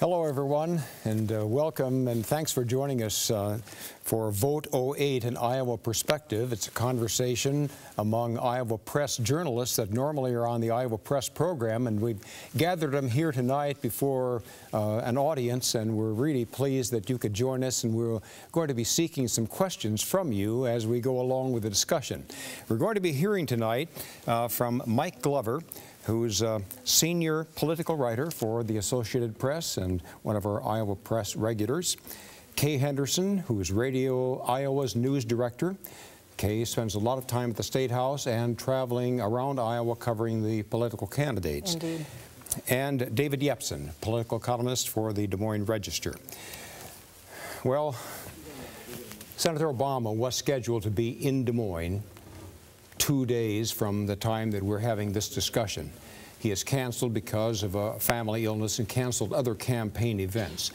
Hello, everyone, and welcome, and thanks for joining us for Vote 08, an Iowa Perspective. It's a conversation among Iowa Press journalists that normally are on the Iowa Press program, and we've gathered them here tonight before an audience, and we're really pleased that you could join us, and we're going to be seeking some questions from you as we go along with the discussion. We're going to be hearing tonight from Mike Glover, who's a senior political writer for the Associated Press and one of our Iowa Press regulars. Kay Henderson, who is Radio Iowa's news director. Kay spends a lot of time at the State House and traveling around Iowa covering the political candidates. Indeed. And David Yepsen, political columnist for the Des Moines Register. Well, Senator Obama was scheduled to be in Des Moines 2 days from the time that we're having this discussion. He has canceled because of a family illness and canceled other campaign events.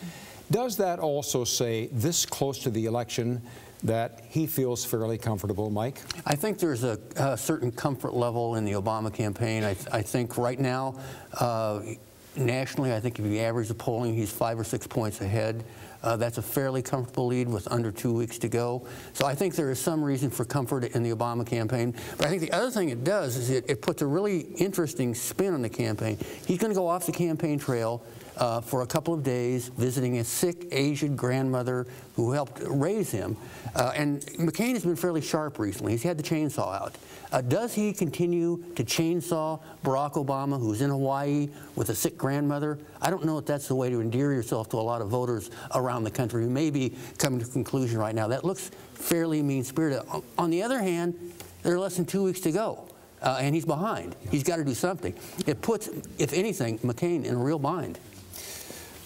Does that also say, this close to the election, that he feels fairly comfortable, Mike? I think there's a certain comfort level in the Obama campaign. I think right now, nationally, I think if you average the polling, he's 5 or 6 points ahead. That's a fairly comfortable lead with under 2 weeks to go. So I think there is some reason for comfort in the Obama campaign. But I think the other thing it does is it puts a really interesting spin on the campaign. He's going to go off the campaign trail for a couple of days, visiting a sick, aged grandmother who helped raise him. And McCain has been fairly sharp recently. He's had the chainsaw out. Does he continue to chainsaw Barack Obama, who's in Hawaii with a sick grandmother? I don't know if that's the way to endear yourself to a lot of voters around the country who may be coming to a conclusion right now. That looks fairly mean-spirited. On the other hand, there are less than 2 weeks to go. And he's behind. He's got to do something. It puts, if anything, McCain in a real bind.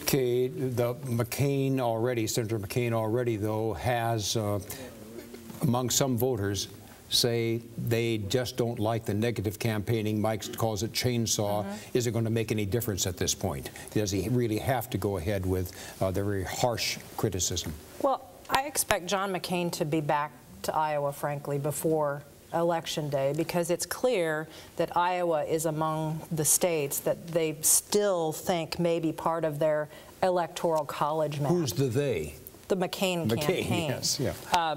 Okay, Senator McCain already, though, has, among some voters, say they just don't like the negative campaigning. Mike calls it chainsaw. Mm-hmm. Is it going to make any difference at this point? Does he really have to go ahead with the very harsh criticism? Well, I expect John McCain to be back to Iowa, frankly, before Election Day, because it's clear that Iowa is among the states that they still think may be part of their electoral college map. Who's the they? The McCain campaign. Yes, yeah.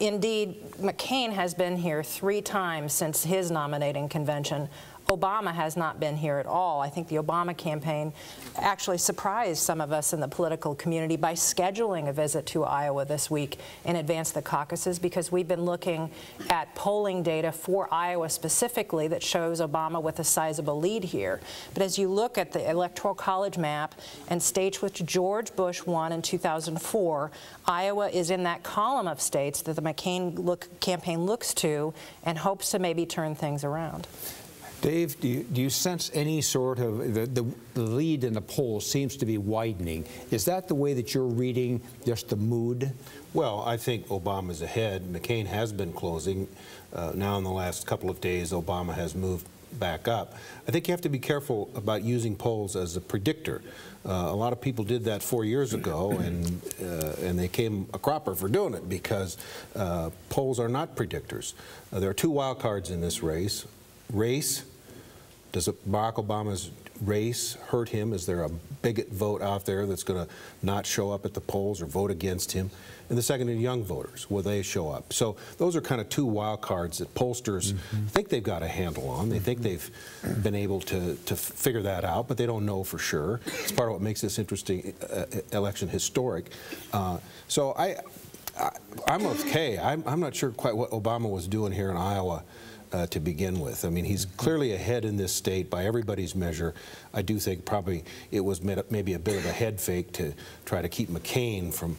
Indeed, McCain has been here 3 times since his nominating convention. Obama has not been here at all. I think the Obama campaign actually surprised some of us in the political community by scheduling a visit to Iowa this week in advance of the caucuses, because we've been looking at polling data for Iowa specifically that shows Obama with a sizable lead here. But as you look at the Electoral College map and states which George Bush won in 2004, Iowa is in that column of states that the McCain campaign looks to and hopes to maybe turn things around. Dave, do you sense any sort of, the lead in the poll seems to be widening. Is that the way that you're reading just the mood? Well, I think Obama's ahead. McCain has been closing. Now in the last couple of days, Obama has moved back up. I think you have to be careful about using polls as a predictor. A lot of people did that 4 years ago, and they came a cropper for doing it, because polls are not predictors. There are 2 wild cards in this race. Does Barack Obama's race hurt him? Is there a bigot vote out there that's going to not show up at the polls or vote against him? And the second, in young voters, will they show up? So those are kind of 2 wild cards that pollsters think they've got a handle on. They think they've been able to figure that out, but they don't know for sure. It's part of what makes this interesting election historic. So I'm okay. I'm not sure quite what Obama was doing here in Iowa to begin with. I mean, he's clearly ahead in this state by everybody's measure. I do think probably it was maybe a bit of a head fake to try to keep McCain from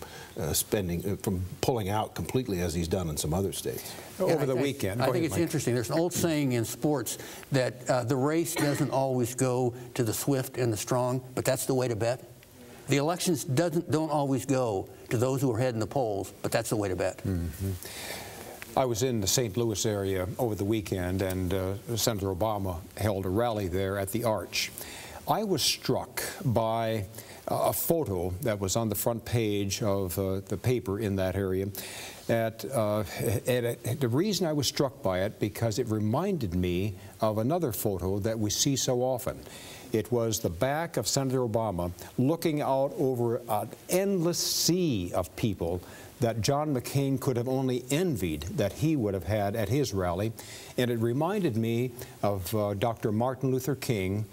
from pulling out completely, as he's done in some other states. Yeah, over the weekend. I think it's interesting. There's an old saying in sports that the race doesn't always go to the swift and the strong, but that's the way to bet. The elections don't always go to those who are ahead in the polls, but that's the way to bet. Mm-hmm. I was in the St. Louis area over the weekend, and Senator Obama held a rally there at the Arch. I was struck by a photo that was on the front page of the paper in that area. The reason I was struck by it, because it reminded me of another photo that we see so often. It was the back of Senator Obama looking out over an endless sea of people that John McCain could have only envied that he would have had at his rally. And it reminded me of Dr. Martin Luther King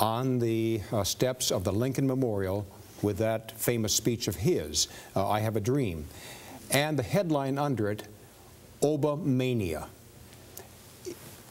on the steps of the Lincoln Memorial with that famous speech of his, I Have a Dream. And the headline under it, Obamania.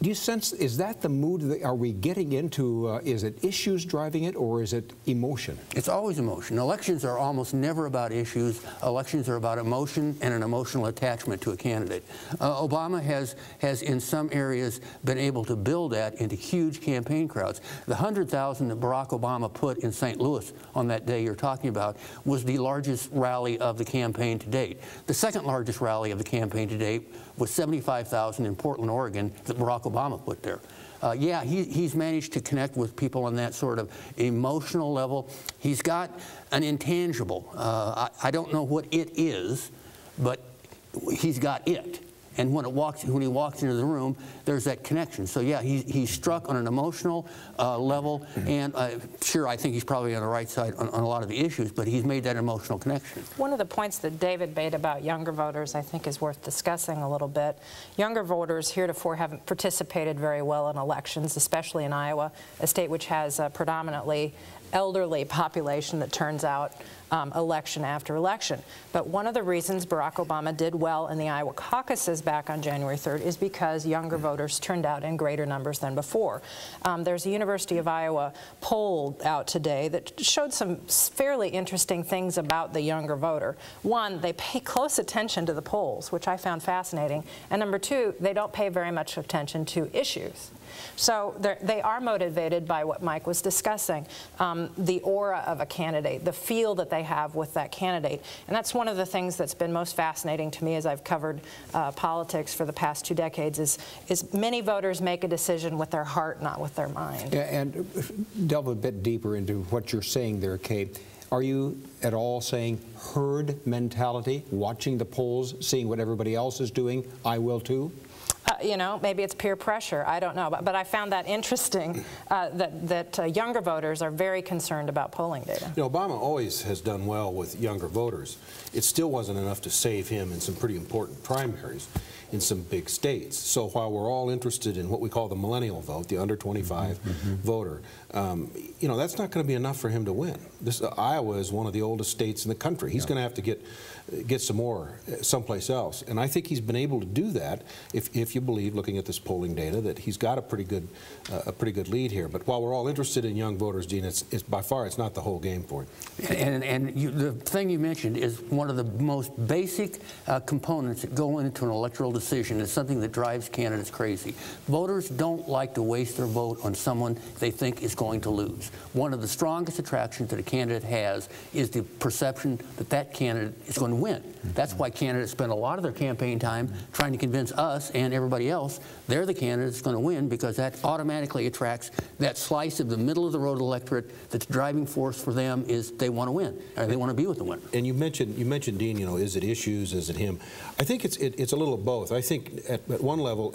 Do you sense, is that the mood that are we getting into? Is it issues driving it, or is it emotion? It's always emotion. Elections are almost never about issues. Elections are about emotion and an emotional attachment to a candidate. Obama has in some areas been able to build that into huge campaign crowds. The 100,000 that Barack Obama put in St. Louis on that day you're talking about was the largest rally of the campaign to date. The second largest rally of the campaign to date was 75,000 in Portland, Oregon that Barack Obama put there. Yeah, he's managed to connect with people on that sort of emotional level. He's got an intangible. I don't know what it is, but he's got it. And when he walks into the room, there's that connection. So yeah, he's struck on an emotional level, and sure, I think he's probably on the right side on a lot of the issues, but he's made that emotional connection. One of the points that David made about younger voters, I think, is worth discussing a little bit. Younger voters heretofore haven't participated very well in elections, especially in Iowa, a state which has a predominantly elderly population that turns out election after election. But one of the reasons Barack Obama did well in the Iowa caucuses back on January 3rd is because younger voters turned out in greater numbers than before. There's a University of Iowa poll out today that showed some fairly interesting things about the younger voter. One, they pay close attention to the polls, which I found fascinating. And number two, they don't pay very much attention to issues. So they are motivated by what Mike was discussing, the aura of a candidate, the feel that they have with that candidate. And that's one of the things that's been most fascinating to me as I've covered politics for the past 2 decades is many voters make a decision with their heart, not with their mind. Yeah, and delve a bit deeper into what you're saying there, Kay. Are you at all saying herd mentality, watching the polls, seeing what everybody else is doing, I will too? You know, maybe it's peer pressure. I don't know. But I found that interesting, that younger voters are very concerned about polling data. You know, Obama always has done well with younger voters. It still wasn't enough to save him in some pretty important primaries in some big states. So while we're all interested in what we call the millennial vote, the under 25 voter, you know, that's not going to be enough for him to win. This Iowa is one of the oldest states in the country. He's going to have to get some more someplace else. And I think he's been able to do that, if you believe, looking at this polling data, that he's got a pretty good lead here. But while we're all interested in young voters, Gene, it's by far it's not the whole game for it. And the thing you mentioned is one of the most basic components that go into an electoral decision. Is something that drives candidates crazy. Voters don't like to waste their vote on someone they think is going to lose. One of the strongest attractions that a candidate has is the perception that that candidate is going to win. That's why candidates spend a lot of their campaign time trying to convince us and everybody else they're the candidate that's going to win, because that automatically attracts that slice of the middle of the road electorate. That's the driving force for them, is they want to win, or they want to be with the winner. And you mentioned, Dean, you know, is it issues, is it him? I think it's a little of both. I think at one level,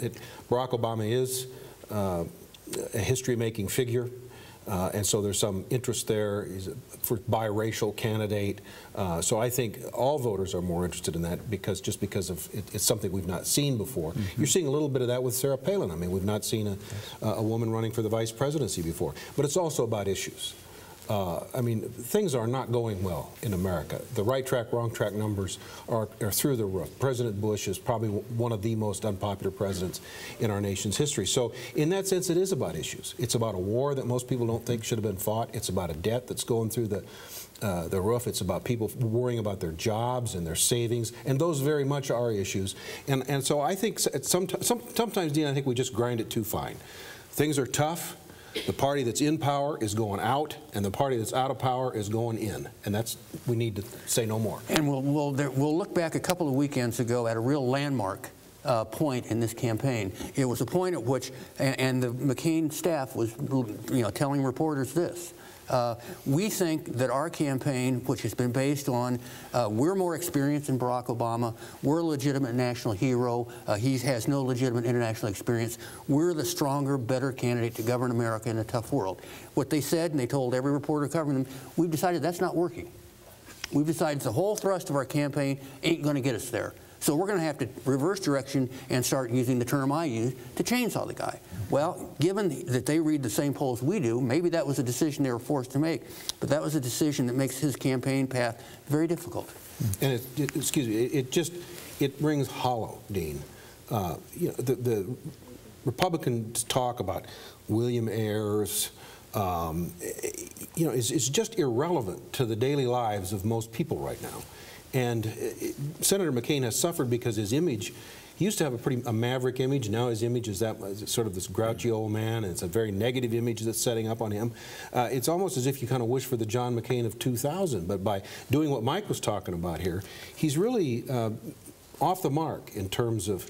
Barack Obama is a history-making figure, and so there's some interest there. He's a biracial candidate, so I think all voters are more interested in that because it's something we've not seen before. You're seeing a little bit of that with Sarah Palin. I mean, we've not seen a woman running for the vice presidency before, but it's also about issues. I mean, things are not going well in America. The right track, wrong track numbers are through the roof. President Bush is probably one of the most unpopular presidents in our nation's history. So in that sense, it is about issues. It's about a war that most people don't think should have been fought. It's about a debt that's going through the roof. It's about people worrying about their jobs and their savings, and those very much are issues. And so I think sometimes, Dean, I think we just grind it too fine. Things are tough. The party that's in power is going out, and the party that's out of power is going in. And that's, we need to say no more. And we'll look back a couple of weekends ago at a real landmark point in this campaign. It was a point at which, and the McCain staff was, you know, telling reporters this. We think that our campaign, which has been based on we're more experienced than Barack Obama, we're a legitimate national hero, he has no legitimate international experience, we're the stronger, better candidate to govern America in a tough world. What they said, and they told every reporter covering them, we've decided that's not working. We've decided the whole thrust of our campaign ain't going to get us there. So we're going to have to reverse direction and start using the term I use, to chainsaw the guy. Well, given that they read the same polls we do, maybe that was a decision they were forced to make, but that was a decision that makes his campaign path very difficult. And it excuse me, it rings hollow, Dean. You know, the Republicans talk about William Ayers. You know, it's just irrelevant to the daily lives of most people right now. And Senator McCain has suffered because his image, he used to have a maverick image. Now his image is that sort of this grouchy old man, and it's a very negative image that's setting up on him. It's almost as if you kind of wish for the John McCain of 2000, but by doing what Mike was talking about here, he's really off the mark in terms of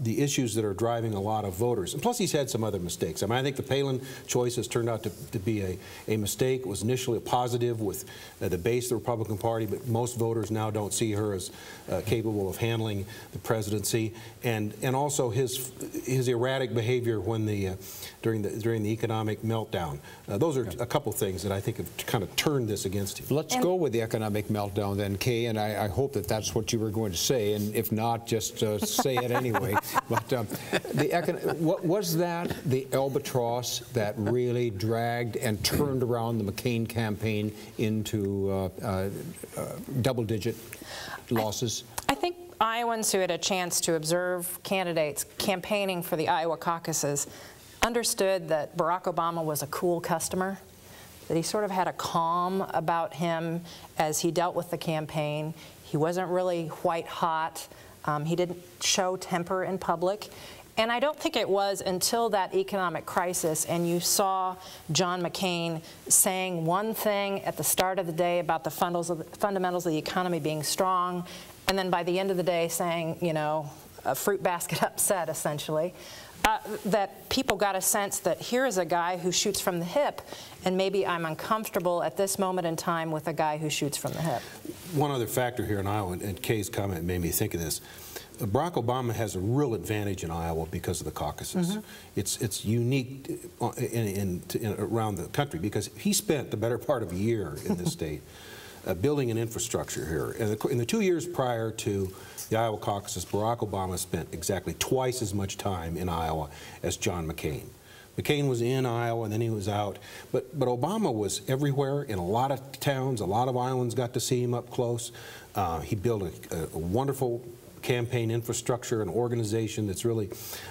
the issues that are driving a lot of voters. And plus he's had some other mistakes. I mean, I think the Palin choice has turned out to be a mistake. It was initially a positive with the base of the Republican Party, but most voters now don't see her as capable of handling the presidency. And also his erratic behavior when the, during the economic meltdown. Those are a couple things that I think have kind of turned this against him. Let's go with the economic meltdown then, Kay, and I hope that that's what you were going to say, and if not, just say it anyway. But what was that, the albatross that really dragged and turned around the McCain campaign into double-digit losses? I think Iowans who had a chance to observe candidates campaigning for the Iowa caucuses understood that Barack Obama was a cool customer, that he sort of had a calm about him as he dealt with the campaign. He wasn't really white hot. He didn't show temper in public. And I don't think it was until that economic crisis and you saw John McCain saying one thing at the start of the day about the fundamentals of the economy being strong, and then by the end of the day saying, you know, a fruit basket upset, essentially, that people got a sense that here is a guy who shoots from the hip, and maybe I'm uncomfortable at this moment in time with a guy who shoots from the hip. One other factor here in Iowa, and Kay's comment made me think of this, Barack Obama has a real advantage in Iowa because of the caucuses. Mm-hmm. It's unique around the country because he spent the better part of a year in this state building an infrastructure here. In the 2 years prior to the Iowa caucuses, Barack Obama spent exactly twice as much time in Iowa as John McCain. McCain was in Iowa and then he was out, but Obama was everywhere in a lot of towns. A lot of Iowans got to see him up close. He built a wonderful campaign infrastructure and organization that's really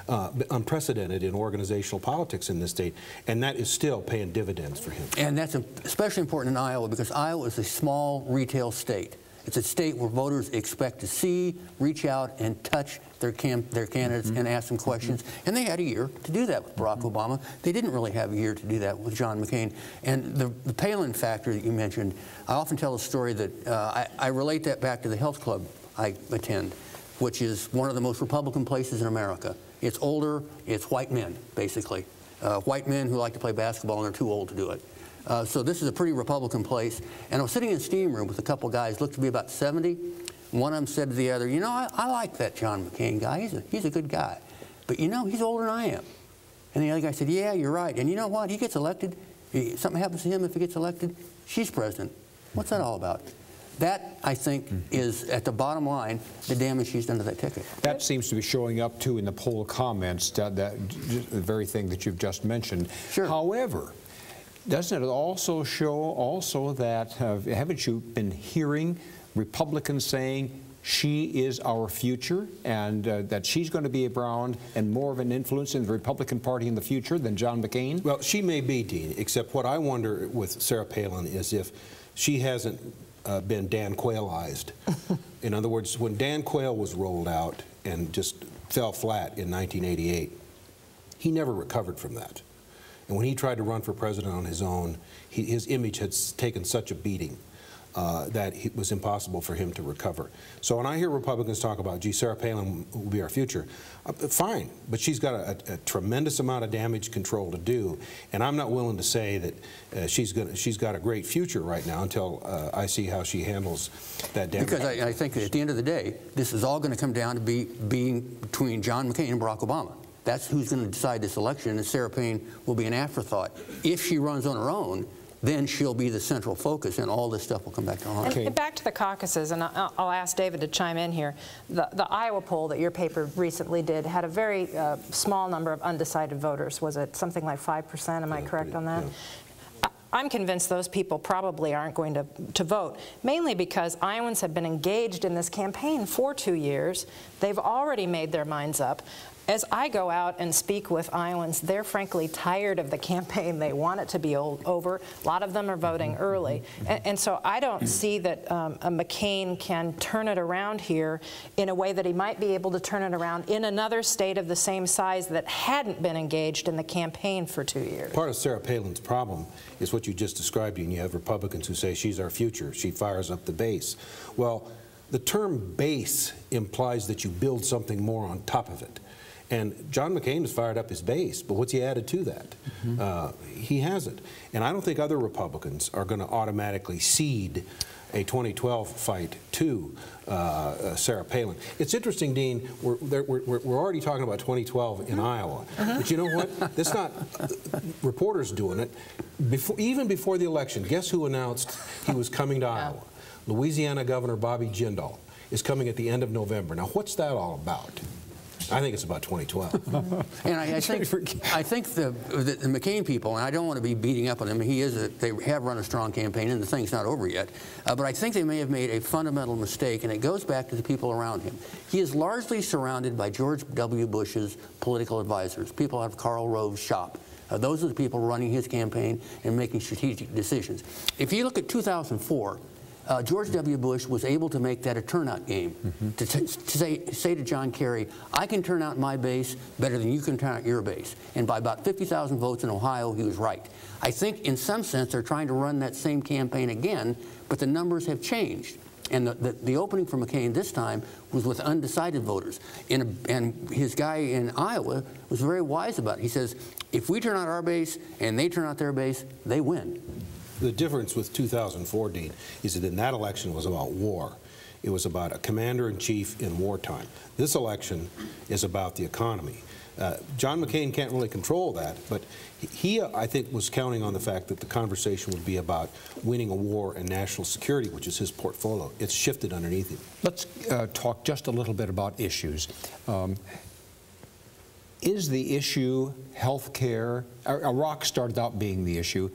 unprecedented in organizational politics in this state, and that is still paying dividends for him. And that's especially important in Iowa because Iowa is a small retail state. It's a state where voters expect to see, reach out, and touch their candidates and ask them questions. And they had a year to do that with Barack Obama. They didn't really have a year to do that with John McCain. And the Palin factor that you mentioned, I often tell a story that I relate that back to the health club I attend, which is one of the most Republican places in America. It's older, it's white men, basically. White men who like to play basketball and are too old to do it. So this is a pretty Republican place. And I was sitting in a steam room with a couple guys, looked to be about 70. One of them said to the other, you know, I like that John McCain guy. He's a good guy. But, you know, he's older than I am. And the other guy said, yeah, you're right. And you know what? He gets elected. Something happens to him if he gets elected. She's president. What's that all about? That, I think, is, at the bottom line, the damage he's done to that ticket. That seems to be showing up, too, in the poll comments, the very thing that you've just mentioned. Sure. However, doesn't it also show that, haven't you been hearing Republicans saying she is our future and that she's going to be around and more of an influence in the Republican Party in the future than John McCain? Well, she may be, Dean, except what I wonder with Sarah Palin is if she hasn't been Dan Quayleized. In other words, when Dan Quayle was rolled out and just fell flat in 1988, he never recovered from that. And when he tried to run for president on his own, his image had taken such a beating. that it was impossible for him to recover. So when I hear Republicans talk about, gee, Sarah Palin will be our future, fine, but she's got a tremendous amount of damage control to do, and I'm not willing to say that she's got a great future right now until I see how she handles that damage. Because I think at the end of the day, this is all going to come down to being between John McCain and Barack Obama. That's who's going to decide this election, and Sarah Palin will be an afterthought. If she runs on her own, then she'll be the central focus, and all this stuff will come back to haunt her. And back to the caucuses, and I'll ask David to chime in here. The Iowa poll that your paper recently did had a very small number of undecided voters. Was it something like 5%? Am I correct on that? Yeah. I'm convinced those people probably aren't going to vote, mainly because Iowans have been engaged in this campaign for 2 years. They've already made their minds up. As I go out and speak with Iowans, they're frankly tired of the campaign. They want it to be over. A lot of them are voting early. And so I don't see that a McCain can turn it around here in a way that he might be able to turn it around in another state of the same size that hadn't been engaged in the campaign for 2 years. Part of Sarah Palin's problem is what you just described, and you have Republicans who say she's our future. She fires up the base. Well, the term base implies that you build something more on top of it. And John McCain has fired up his base, but what's he added to that? Mm-hmm. He hasn't. And I don't think other Republicans are going to automatically cede a 2012 fight to Sarah Palin. It's interesting, Dean, we're already talking about 2012 in Iowa. But you know what? That's not reporters doing it. Even before the election, guess who announced he was coming to Iowa? Louisiana Governor Bobby Jindal is coming at the end of November. Now, what's that all about? I think it's about 2012. And I think the McCain people, and I don't want to be beating up on him. He is they have run a strong campaign, and the thing's not over yet. But I think they may have made a fundamental mistake, and it goes back to the people around him. He is largely surrounded by George W. Bush's political advisors, people out of Karl Rove's shop. Those are the people running his campaign and making strategic decisions. If you look at 2004, George W. Bush was able to make that a turnout game, to say to John Kerry, I can turn out my base better than you can turn out your base. And by about 50,000 votes in Ohio, he was right. I think in some sense they're trying to run that same campaign again, but the numbers have changed. And the opening for McCain this time was with undecided voters. And his guy in Iowa was very wise about it. He says, if we turn out our base and they turn out their base, they win. The difference with 2004, Dean, is that in that election was about war. It was about a commander-in-chief in wartime. This election is about the economy. John McCain can't really control that, but he, I think, was counting on the fact that the conversation would be about winning a war and national security, which is his portfolio. It's shifted underneath him. Let's talk just a little bit about issues. Is the issue health care? Iraq started out being the issue.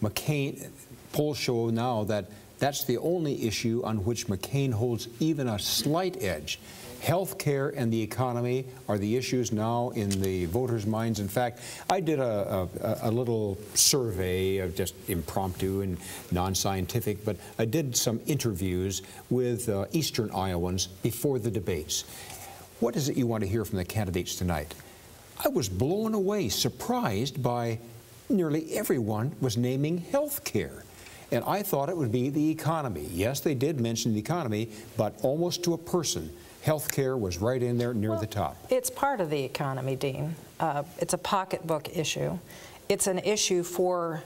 McCain, polls show now that that's the only issue on which McCain holds even a slight edge. Health care and the economy are the issues now in the voters' minds. In fact, I did a little survey, of just impromptu and non-scientific, but I did some interviews with Eastern Iowans before the debates. What is it you want to hear from the candidates tonight? I was blown away, surprised by nearly everyone was naming health care. And I thought it would be the economy. Yes, they did mention the economy, but almost to a person, health care was right in there near the top. It's part of the economy, Dean. It's a pocketbook issue. It's an issue for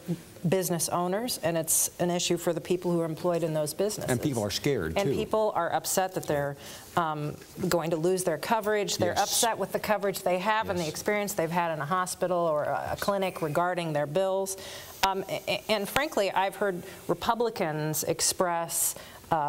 business owners, and it's an issue for the people who are employed in those businesses. And people are scared, too. And people are upset that they're going to lose their coverage. They're upset with the coverage they have and the experience they've had in a hospital or a clinic regarding their bills. And frankly, I've heard Republicans express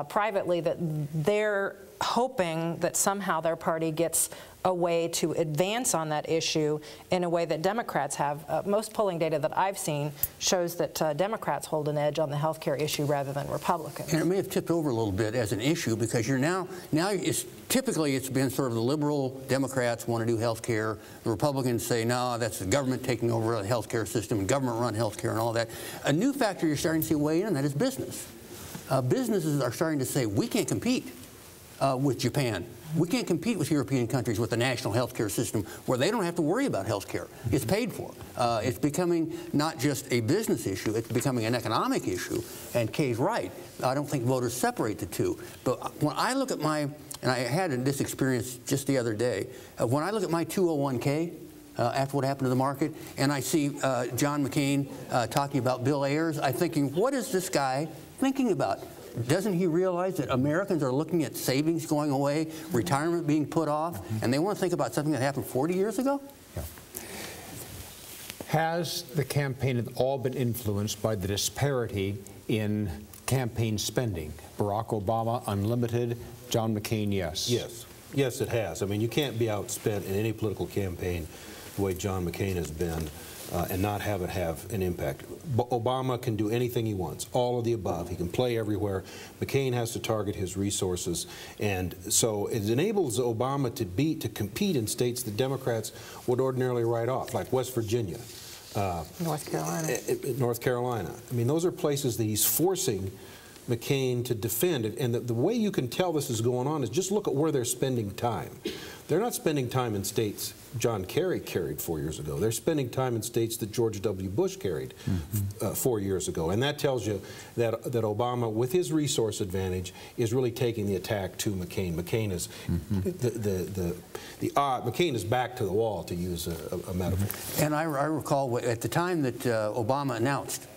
privately that they're hoping that somehow their party gets a way to advance on that issue in a way that Democrats have. Most polling data that I've seen shows that Democrats hold an edge on the health care issue rather than Republicans. And it may have tipped over a little bit as an issue because you're now it's typically it's been sort of the liberal Democrats want to do health care. The Republicans say, no, that's the government taking over the health care system and government-run health care and all that. A new factor you're starting to see weigh in, that is business. Businesses are starting to say, we can't compete. with Japan. We can't compete with European countries with a national health care system where they don't have to worry about health care. It's paid for. It's becoming not just a business issue, it's becoming an economic issue. And Kay's right. I don't think voters separate the two. But when I look at my, and I had this experience just the other day, when I look at my 201K, after what happened to the market, and I see John McCain talking about Bill Ayers, I'm thinking, what is this guy thinking about? Doesn't he realize that Americans are looking at savings going away, retirement being put off, and they want to think about something that happened 40 years ago? Yeah. Has the campaign at all been influenced by the disparity in campaign spending? Barack Obama, unlimited. John McCain, yes. Yes. Yes, it has. I mean, you can't be outspent in any political campaign the way John McCain has been. And not have it have an impact. Obama can do anything he wants, all of the above. He can play everywhere. McCain has to target his resources, and so it enables Obama to compete in states that Democrats would ordinarily write off, like West Virginia, North Carolina. North Carolina. I mean, those are places that he's forcing McCain to defend. And the way you can tell this is going on is just look at where they're spending time. They're not spending time in states John Kerry carried 4 years ago. They're spending time in states that George W. Bush carried 4 years ago. And that tells you that, Obama, with his resource advantage, is really taking the attack to McCain. McCain is McCain is back to the wall, to use a metaphor. And I recall at the time that Obama announced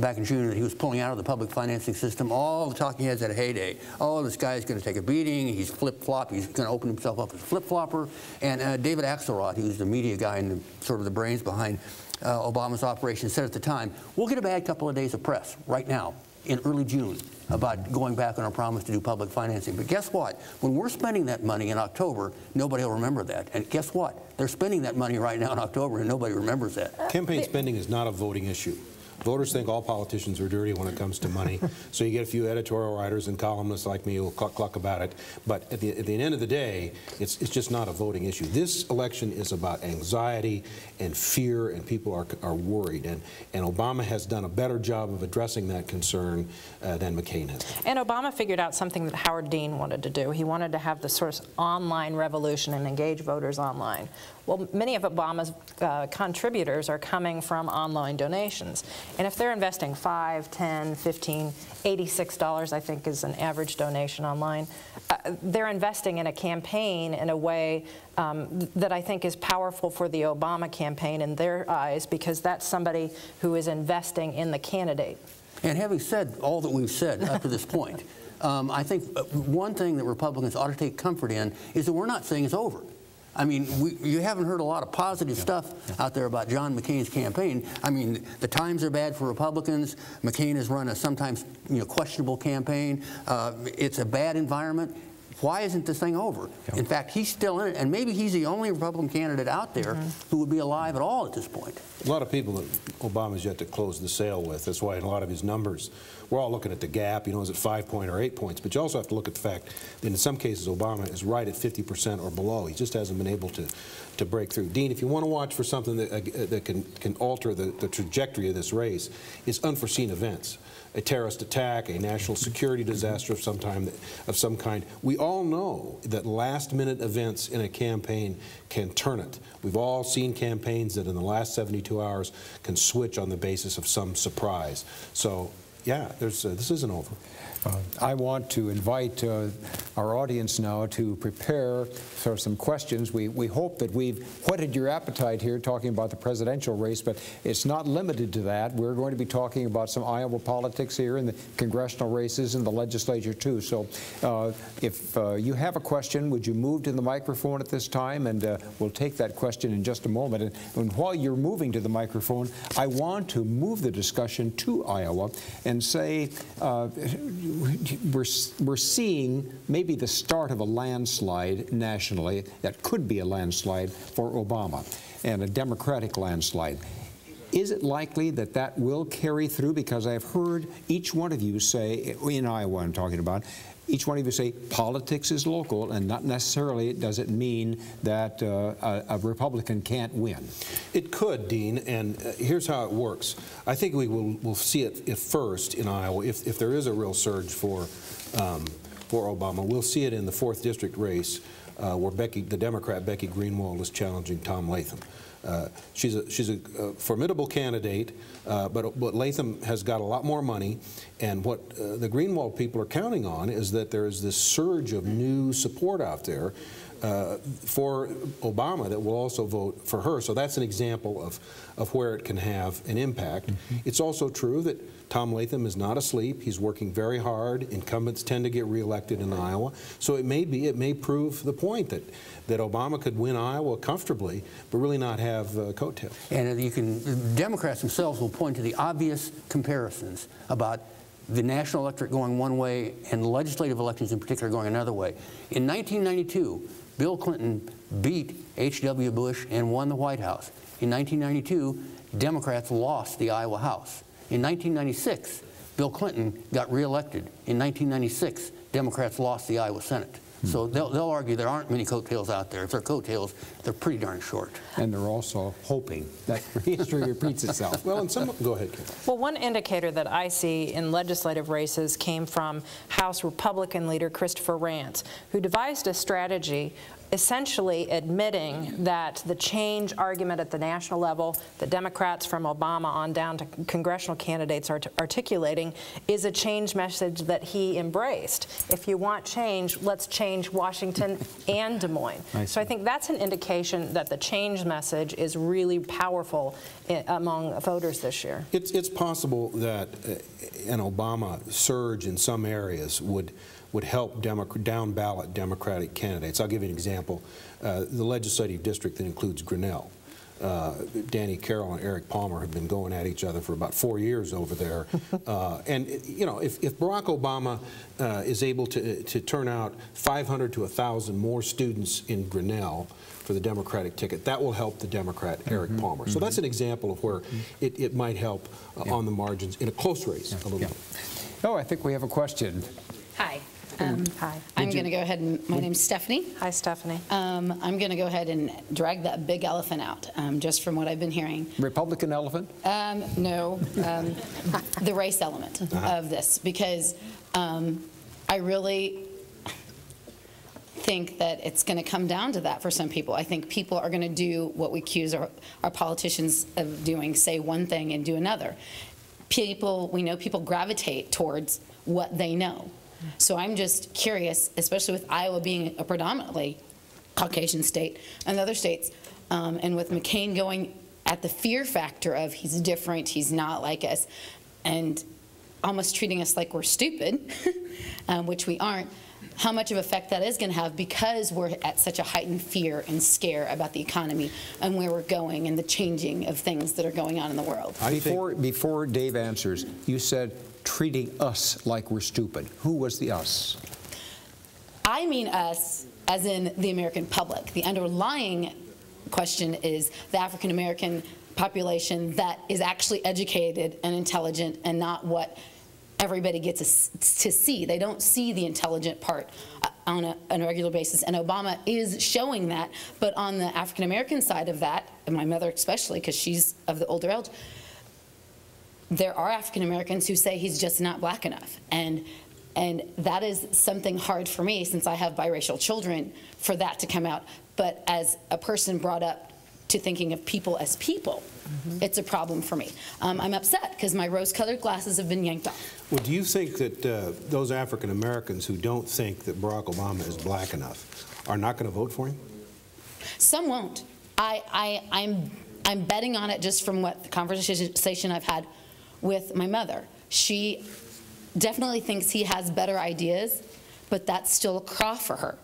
back in June that he was pulling out of the public financing system, all the talking heads had a heyday. Oh, this guy's going to take a beating, he's flip-flop, he's going to open himself up as a flip-flopper. And David Axelrod, who's the media guy and sort of the brains behind Obama's operation, said at the time, we'll get a bad couple of days of press right now in early June about going back on our promise to do public financing. But guess what? When we're spending that money in October, nobody will remember that. And guess what? They're spending that money right now in October and nobody remembers that. Campaign spending is not a voting issue. Voters think all politicians are dirty when it comes to money, so you get a few editorial writers and columnists like me who will cluck about it. But at the end of the day, it's just not a voting issue. This election is about anxiety and fear, and people are worried. And Obama has done a better job of addressing that concern than McCain has. And Obama figured out something that Howard Dean wanted to do. He wanted to have the sort of online revolution and engage voters online. Well, many of Obama's contributors are coming from online donations. And if they're investing $5, $10, $15, $86, I think, is an average donation online, they're investing in a campaign in a way that I think is powerful for the Obama campaign in their eyes, because that's somebody who is investing in the candidate. And having said all that we've said up to this point, I think one thing that Republicans ought to take comfort in is that we're not saying it's over. I mean, you haven't heard a lot of positive stuff out there about John McCain's campaign. I mean, the times are bad for Republicans. McCain has run a sometimes questionable campaign. It's a bad environment. Why isn't this thing over? Yeah. In fact, he's still in it, and maybe he's the only Republican candidate out there who would be alive at all at this point. A lot of people that Obama's yet to close the sale with. That's why in a lot of his numbers, we're all looking at the gap, is it 5 points or 8 points? But you also have to look at the fact that in some cases, Obama is right at 50% or below. He just hasn't been able to break through. Dean, if you want to watch for something that can alter the trajectory of this race, it's unforeseen events. A terrorist attack, a national security disaster of some kind. We all know that last-minute events in a campaign can turn it. We've all seen campaigns that in the last 72 hours can switch on the basis of some surprise. So, yeah, this isn't over. I want to invite our audience now to prepare for some questions. We hope that we've whetted your appetite here talking about the presidential race, but it's not limited to that. We're going to be talking about some Iowa politics here and the congressional races and the legislature, too. So if you have a question, would you move to the microphone at this time? And we'll take that question in just a moment. And while you're moving to the microphone, I want to move the discussion to Iowa and say we're seeing maybe the start of a landslide nationally that could be a landslide for Obama, and a Democratic landslide. Is it likely that that will carry through? Because I've heard each one of you say, in Iowa I'm talking about, each one of you say politics is local, and not necessarily does it mean that a Republican can't win. It could, Dean, and here's how it works. I think we'll see it at first in Iowa if there is a real surge for Obama. We'll see it in the 4th District race where the Democrat Becky Greenwald is challenging Tom Latham. She's a formidable candidate, but Latham has got a lot more money, and what the Greenwald people are counting on is that there is this surge of new support out there for Obama that will also vote for her. So that's an example of where it can have an impact. Mm-hmm. It's also true that Tom Latham is not asleep. He's working very hard. Incumbents tend to get reelected in Iowa. So it may prove the point that Obama could win Iowa comfortably, but really not have coattails. And Democrats themselves will point to the obvious comparisons about the national electorate going one way and legislative elections in particular going another way. In 1992, Bill Clinton beat H.W. Bush and won the White House. In 1992, Democrats lost the Iowa House. In 1996, Bill Clinton got reelected. In 1996, Democrats lost the Iowa Senate. So they'll argue there aren't many coattails out there. If they're coattails, they're pretty darn short. And they're also hoping that history repeats itself. Well, and some... Go ahead, Kate. Well, one indicator that I see in legislative races came from House Republican leader Christopher Rantz, who devised a strategy essentially admitting that the change argument at the national level that Democrats from Obama on down to congressional candidates are articulating is a change message that he embraced. If you want change, let's change Washington and Des Moines. So I think that's an indication that the change message is really powerful among voters this year. It's possible that an Obama surge in some areas would help down-ballot Democratic candidates. I'll give you an example. The legislative district that includes Grinnell. Danny Carroll and Eric Palmer have been going at each other for about 4 years over there. And you know, if Barack Obama is able to turn out 500 to 1,000 more students in Grinnell for the Democratic ticket, that will help the Democrat Eric Palmer. So that's an example of where it might help on the margins in a close race a little bit. Oh, I think we have a question. Hi. Hi. I'm going to go ahead and my name's Stephanie. Hi, Stephanie. I'm going to go ahead and drag that big elephant out, just from what I've been hearing. Republican elephant? No, the race element of this, because I really think that it's going to come down to that for some people. I think people are going to do what we accuse our politicians of doing, say one thing and do another. We know people gravitate towards what they know. So I'm just curious, especially with Iowa being a predominantly Caucasian state and other states, and with McCain going at the fear factor of he's different, he's not like us, and almost treating us like we're stupid, which we aren't, how much of effect that is going to have because we're at such a heightened fear and scare about the economy and where we're going and the changing of things that are going on in the world. Before Dave answers, you said treating us like we're stupid. Who was the us? I mean us as in the American public. The underlying question is the African-American population that is actually educated and intelligent and not what everybody gets to see. They don't see the intelligent part on a regular basis, and Obama is showing that. But on the African-American side of that, and my mother especially, because she's of the older age, there are African-Americans who say he's just not black enough. And that is something hard for me, since I have biracial children, for that to come out. But as a person brought up to thinking of people as people, it's a problem for me. I'm upset because my rose-colored glasses have been yanked off. Well, do you think that those African-Americans who don't think that Barack Obama is black enough are not going to vote for him? Some won't. I'm betting on it just from what the conversation I've had with my mother. She definitely thinks he has better ideas, but that's still a craw for her.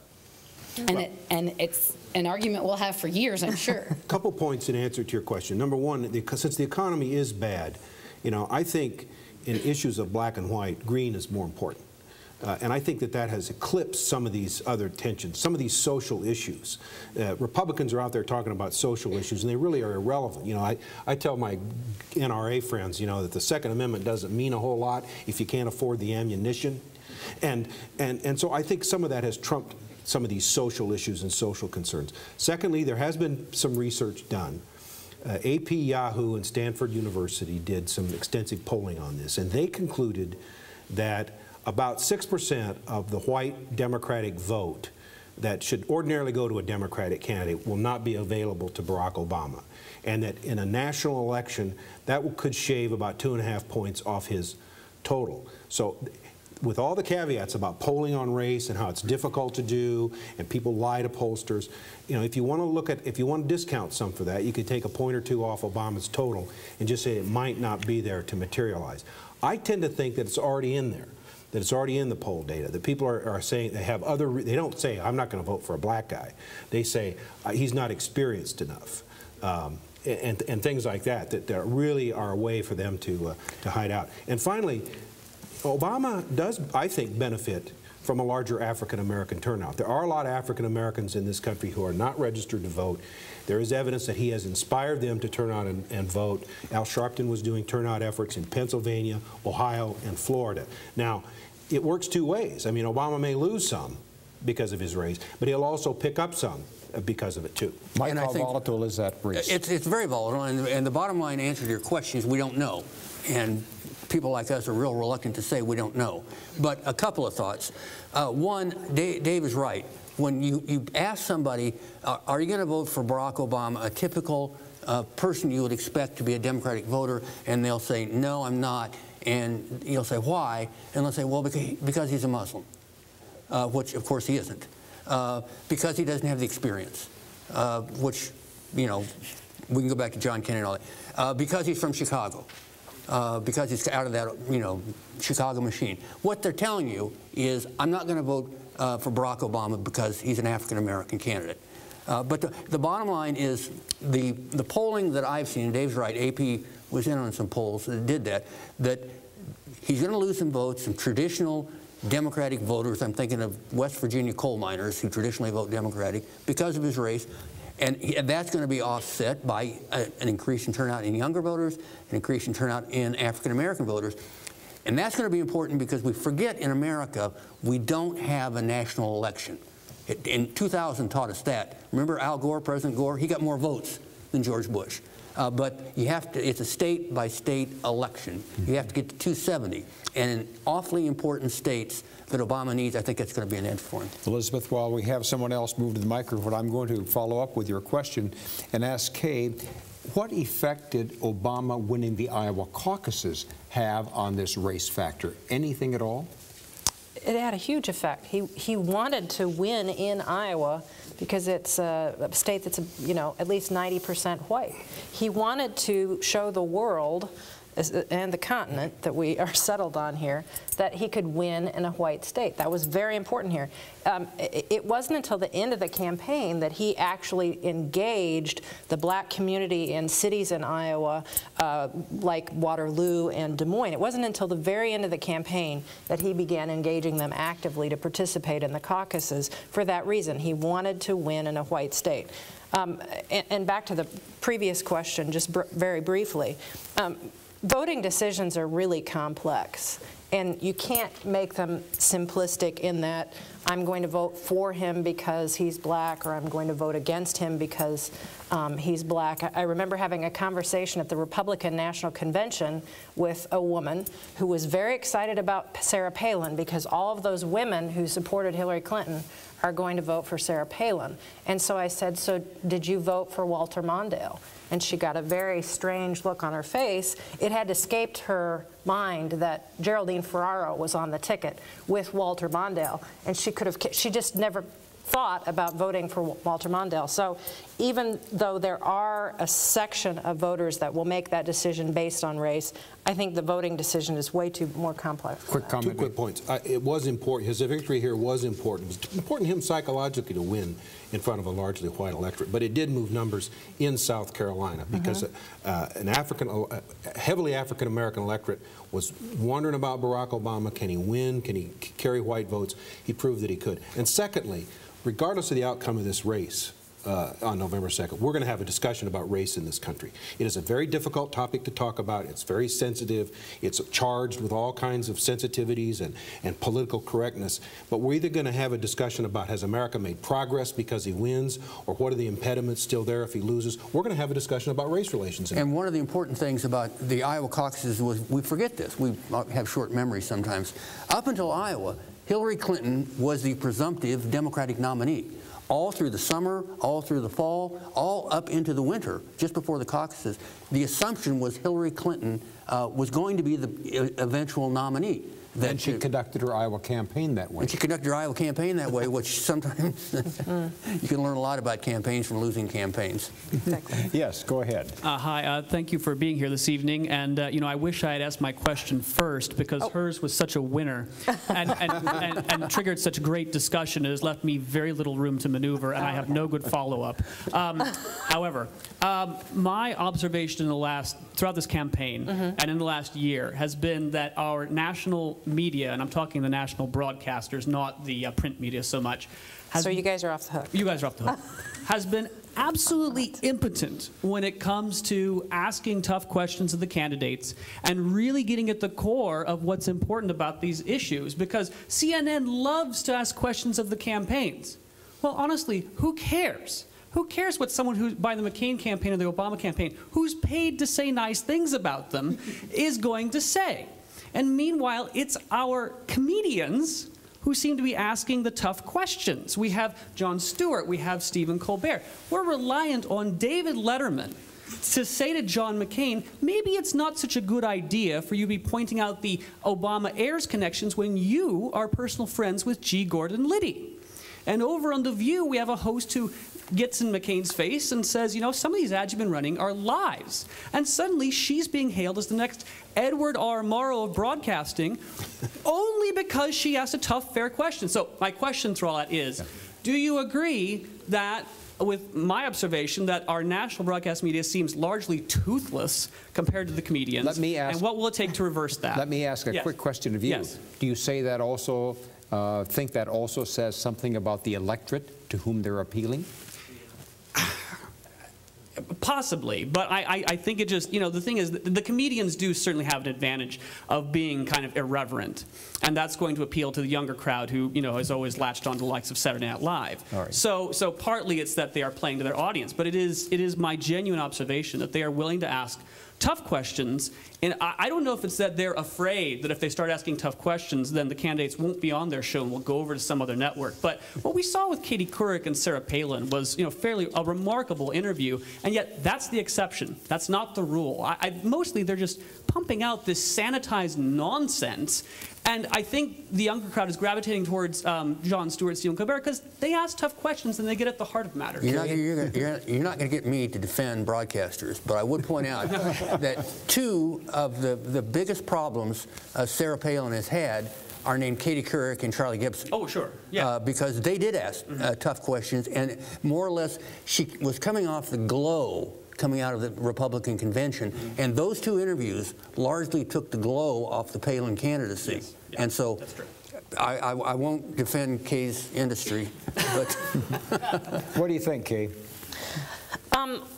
And, it's an argument we'll have for years, I'm sure. A couple points in answer to your question. Number one, since the economy is bad, you know, I think in issues of black and white, green is more important. And I think that has eclipsed some of these other tensions, some of these social issues. Republicans are out there talking about social issues, and they really are irrelevant. You know, I tell my NRA friends, you know, that the Second Amendment doesn't mean a whole lot if you can't afford the ammunition. And so I think some of that has trumped some of these social issues and social concerns. Secondly, there has been some research done. AP, Yahoo, and Stanford University did some extensive polling on this, and they concluded that about 6% of the white Democratic vote that should ordinarily go to a Democratic candidate will not be available to Barack Obama. And that in a national election, that could shave about 2.5 points off his total. So with all the caveats about polling on race and how it's difficult to do and people lie to pollsters, you know, if you want to look at, if you want to discount some for that, you could take a point or two off Obama's total and just say it might not be there to materialize. I tend to think that it's already in there, that it's already in the poll data, that people are saying they have other, they don't say, I'm not going to vote for a black guy. They say, he's not experienced enough. And things like that, that really are a way for them to hide out. And finally, Obama does, I think, benefit from a larger African-American turnout. There are a lot of African-Americans in this country who are not registered to vote. There is evidence that he has inspired them to turn out and vote. Al Sharpton was doing turnout efforts in Pennsylvania, Ohio, and Florida. Now, it works two ways. I mean, Obama may lose some because of his race, but he'll also pick up some because of it, too. Mike, how volatile is that race? It's very volatile, and the bottom line answer to your question is we don't know. And people like us are real reluctant to say we don't know. But a couple of thoughts. One, Dave is right. When you ask somebody, are you going to vote for Barack Obama, a typical person you would expect to be a Democratic voter, and they'll say, no, I'm not. And you'll say, why? And they'll say, well, because he's a Muslim, which, of course, he isn't. Because he doesn't have the experience, which, you know, we can go back to John Kerry and all that. Because he's from Chicago. Because it's out of that, you know, Chicago machine. What they're telling you is, I'm not going to vote for Barack Obama because he's an African-American candidate. But the bottom line is the polling that I've seen, and Dave's right, AP was in on some polls that did that he's going to lose some votes, some traditional Democratic voters. I'm thinking of West Virginia coal miners who traditionally vote Democratic because of his race. And that's going to be offset by an increase in turnout in younger voters, an increase in turnout in African-American voters. And that's going to be important because we forget in America, we don't have a national election. In 2000 taught us that. Remember Al Gore, President Gore? He got more votes than George Bush. But you have to, it's a state-by-state election. You have to get to 270. And in awfully important states that Obama needs, I think it's going to be an edge for him. Elizabeth, while we have someone else move to the microphone, I'm going to follow up with your question and ask Kay, what effect did Obama winning the Iowa caucuses have on this race factor? Anything at all? It had a huge effect. He wanted to win in Iowa because it's a state that's, you know, at least 90% white. He wanted to show the world and the continent that we are settled on here that he could win in a white state. That was very important here. It wasn't until the end of the campaign that he actually engaged the black community in cities in Iowa like Waterloo and Des Moines. It wasn't until the very end of the campaign that he began engaging them actively to participate in the caucuses for that reason. He wanted to win in a white state. And back to the previous question, just very briefly, voting decisions are really complex, and you can't make them simplistic in that I'm going to vote for him because he's black, or I'm going to vote against him because he's black. I remember having a conversation at the Republican National Convention with a woman who was very excited about Sarah Palin because all of those women who supported Hillary Clinton are going to vote for Sarah Palin. And so I said, so did you vote for Walter Mondale? And she got a very strange look on her face. It had escaped her mind that Geraldine Ferraro was on the ticket with Walter Mondale, and she just never thought about voting for Walter Mondale. So even though there are a section of voters that will make that decision based on race, I think the voting decision is way too more complex. Quick comment. 2 quick points. It was important. His victory here was important. It was important to him psychologically to win in front of a largely white electorate, but it did move numbers in South Carolina because a heavily African-American electorate was wondering about Barack Obama. Can he win? Can he carry white votes? He proved that he could. And secondly, regardless of the outcome of this race, on November 2nd, we're going to have a discussion about race in this country. It is a very difficult topic to talk about. It's very sensitive. It's charged with all kinds of sensitivities and political correctness. But we're either going to have a discussion about has America made progress because he wins, or what are the impediments still there if he loses. We're going to have a discussion about race relations. And one of the important things about the Iowa caucuses was, we forget this, we have short memories sometimes. Up until Iowa, Hillary Clinton was the presumptive Democratic nominee. All through the summer, all through the fall, all up into the winter, just before the caucuses, the assumption was Hillary Clinton was going to be the eventual nominee. And she conducted her Iowa campaign that way. And she conducted her Iowa campaign that way, which sometimes you can learn a lot about campaigns from losing campaigns. Exactly. Yes, go ahead. Hi, thank you for being here this evening. And, you know, I wish I had asked my question first, because hers was such a winner and triggered such great discussion. It has left me very little room to maneuver, and I have no good follow-up. However, my observation in the throughout this campaign and in the last year has been that our national media, and I'm talking the national broadcasters, not the print media so much. So you guys are off the hook. You guys are off the hook. Has been absolutely impotent when it comes to asking tough questions of the candidates and really getting at the core of what's important about these issues, because CNN loves to ask questions of the campaigns. Well, honestly, who cares? Who cares what someone who, by the McCain campaign or the Obama campaign, who's paid to say nice things about them, is going to say? And meanwhile, it's our comedians who seem to be asking the tough questions. We have Jon Stewart. We have Stephen Colbert. We're reliant on David Letterman to say to John McCain, maybe it's not such a good idea for you to be pointing out the Obama-Ayers connections when you are personal friends with G. Gordon Liddy. And over on The View, we have a host who gets in McCain's face and says, you know, some of these ads you've been running are lies. And suddenly she's being hailed as the next Edward R. Murrow of broadcasting only because she asked a tough, fair question. So my question through all that is, do you agree that with my observation that our national broadcast media seems largely toothless compared to the comedians? Let me ask, and what will it take to reverse that? Let me ask a quick question of you. Yes. Do you say that also, think that also says something about the electorate to whom they're appealing? Possibly, but I think it just, you know, the thing is, the comedians do certainly have an advantage of being kind of irreverent, and that's going to appeal to the younger crowd who, you know, has always latched on to the likes of Saturday Night Live. All right. So partly it's that they are playing to their audience, but it is my genuine observation that they are willing to ask tough questions, and I don't know if it's that they're afraid that if they start asking tough questions, then the candidates won't be on their show and will go over to some other network. But what we saw with Katie Couric and Sarah Palin was, you know, fairly a remarkable interview, and yet that's the exception. That's not the rule. Mostly they're just pumping out this sanitized nonsense, and I think the younger crowd is gravitating towards Jon Stewart, Stephen Colbert, because they ask tough questions and they get at the heart of matters. You're not going to get me to defend broadcasters, but I would point out that two of the biggest problems Sarah Palin has had are named Katie Couric and Charlie Gibson. Oh, sure, yeah. Because they did ask tough questions, and more or less she was coming off the glow coming out of the Republican convention, and those two interviews largely took the glow off the Palin candidacy. Yes. Yeah. And so that's true. I won't defend Kay's industry, but what do you think, Kay?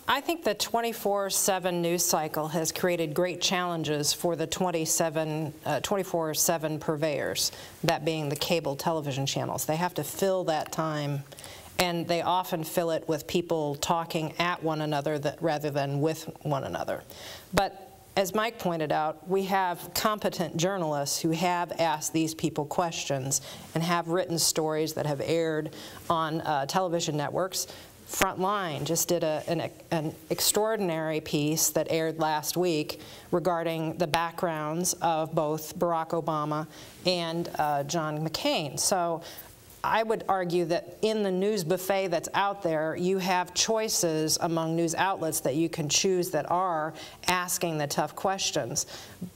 I think the 24/7 news cycle has created great challenges for the 24/7 purveyors, that being the cable television channels. They have to fill that time, and they often fill it with people talking at one another rather than with one another. But as Mike pointed out, we have competent journalists who have asked these people questions and have written stories that have aired on television networks. Frontline just did an extraordinary piece that aired last week regarding the backgrounds of both Barack Obama and John McCain. So I would argue that in the news buffet that's out there, you have choices among news outlets that you can choose that are asking the tough questions.